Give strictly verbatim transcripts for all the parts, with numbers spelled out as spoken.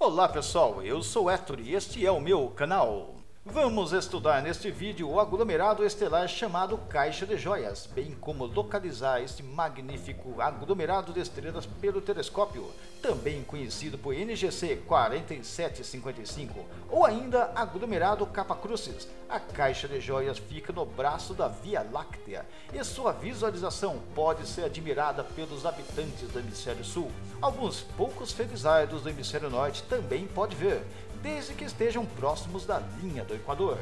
Olá pessoal, eu sou Héctor e este é o meu canal. Vamos estudar neste vídeo o aglomerado estelar chamado Caixa de Joias, bem como localizar este magnífico aglomerado de estrelas pelo telescópio, também conhecido por N G C quarenta e sete cinquenta e cinco ou ainda aglomerado Kappa Crucis. A Caixa de Joias fica no braço da Via Láctea e sua visualização pode ser admirada pelos habitantes do hemisfério sul. Alguns poucos felizardos do hemisfério norte também pode ver, desde que estejam próximos da linha do Equador.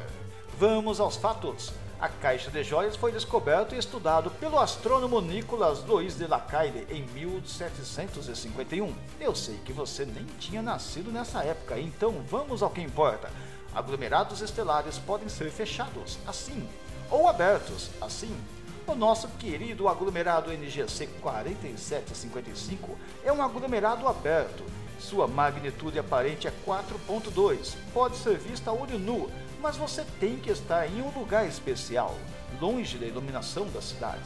Vamos aos fatos. A Caixa de Joias foi descoberta e estudado pelo astrônomo Nicolas Louis de Lacaille em mil setecentos e cinquenta e um. Eu sei que você nem tinha nascido nessa época, então vamos ao que importa. Aglomerados estelares podem ser fechados, assim, ou abertos, assim. O nosso querido aglomerado N G C quarenta e sete cinquenta e cinco é um aglomerado aberto. Sua magnitude aparente é quatro ponto dois, pode ser vista a olho nu, mas você tem que estar em um lugar especial, longe da iluminação da cidade.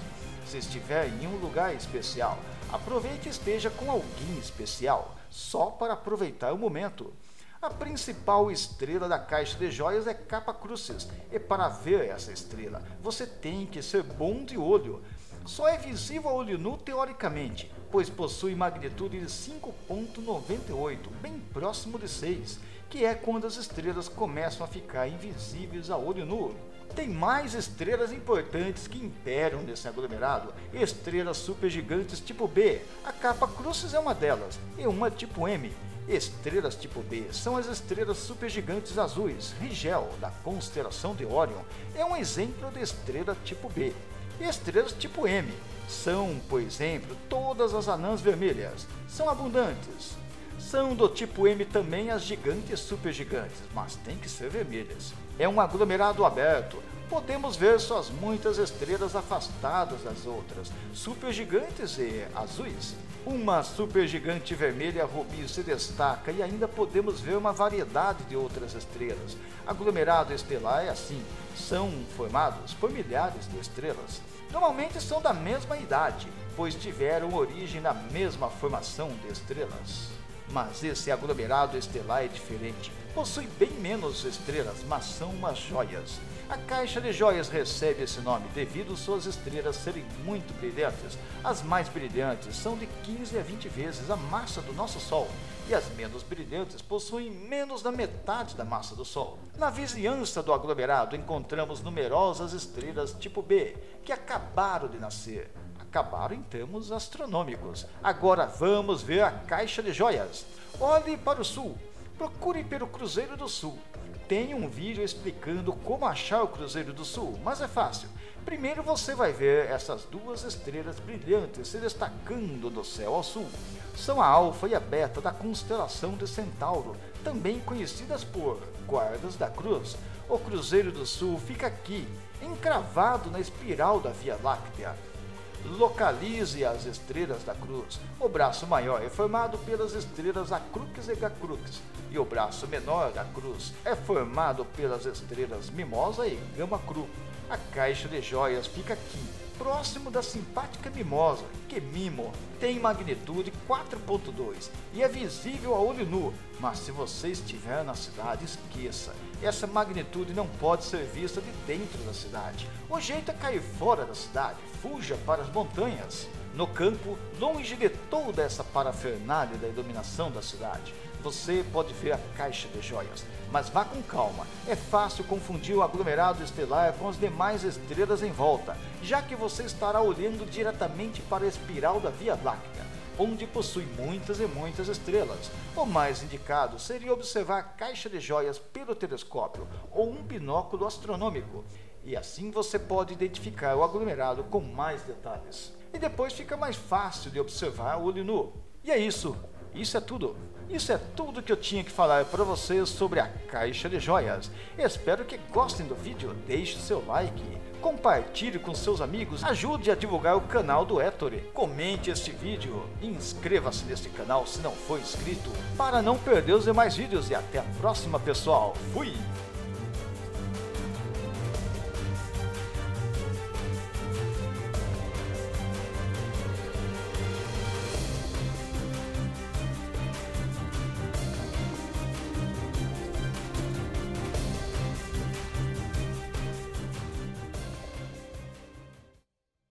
Se estiver em um lugar especial, aproveite e esteja com alguém especial, só para aproveitar o momento. A principal estrela da Caixa de Joias é Kappa Crucis, e para ver essa estrela, você tem que ser bom de olho. Só é visível a olho nu teoricamente, pois possui magnitude de cinco ponto noventa e oito, bem próximo de seis, que é quando as estrelas começam a ficar invisíveis a olho nu. Tem mais estrelas importantes que imperam nesse aglomerado, estrelas supergigantes tipo B, a Kappa Crucis é uma delas, e uma tipo M. Estrelas tipo B são as estrelas supergigantes azuis, Rigel, da constelação de Órion, é um exemplo de estrela tipo B. Estrelas tipo M são, por exemplo, todas as anãs vermelhas, são abundantes. São do tipo M também as gigantes supergigantes, mas tem que ser vermelhas. É um aglomerado aberto, podemos ver suas muitas estrelas afastadas das outras, supergigantes e azuis. Uma supergigante vermelha rubi se destaca e ainda podemos ver uma variedade de outras estrelas. Aglomerado estelar é assim, são formados por milhares de estrelas. Normalmente são da mesma idade, pois tiveram origem na mesma formação de estrelas. Mas esse aglomerado estelar é diferente, possui bem menos estrelas, mas são umas joias. A Caixa de Joias recebe esse nome devido suas estrelas serem muito brilhantes. As mais brilhantes são de quinze a vinte vezes a massa do nosso Sol, e as menos brilhantes possuem menos da metade da massa do Sol. Na vizinhança do aglomerado encontramos numerosas estrelas tipo B, que acabaram de nascer. Acabaram em termos astronômicos. Agora vamos ver a Caixa de Joias. Olhe para o sul, procure pelo Cruzeiro do Sul. Tem um vídeo explicando como achar o Cruzeiro do Sul, mas é fácil. Primeiro você vai ver essas duas estrelas brilhantes se destacando do céu ao sul. São a Alfa e a Beta da constelação de Centauro, também conhecidas por Guardas da Cruz. O Cruzeiro do Sul fica aqui, encravado na espiral da Via Láctea. Localize as estrelas da cruz. O braço maior é formado pelas estrelas Acrux e Gacrux, e o braço menor da cruz é formado pelas estrelas Mimosa e Gama Cru. A Caixa de Joias fica aqui, próximo da simpática Mimosa, que Mimo tem magnitude quatro ponto dois e é visível a olho nu, mas se você estiver na cidade, esqueça. Essa magnitude não pode ser vista de dentro da cidade. O jeito é cair fora da cidade, fuja para as montanhas. No campo, longe de toda essa parafernália da iluminação da cidade, você pode ver a Caixa de Joias, mas vá com calma. É fácil confundir o aglomerado estelar com as demais estrelas em volta, já que você estará olhando diretamente para a espiral da Via Láctea, onde possui muitas e muitas estrelas. O mais indicado seria observar a Caixa de Joias pelo telescópio ou um binóculo astronômico, e assim você pode identificar o aglomerado com mais detalhes. E depois fica mais fácil de observar a olho nu. E é isso, isso é tudo. Isso é tudo que eu tinha que falar para vocês sobre a Caixa de Joias. Espero que gostem do vídeo, deixe seu like, compartilhe com seus amigos, ajude a divulgar o canal do Héctor, comente este vídeo, inscreva-se neste canal se não for inscrito, para não perder os demais vídeos e até a próxima pessoal, fui!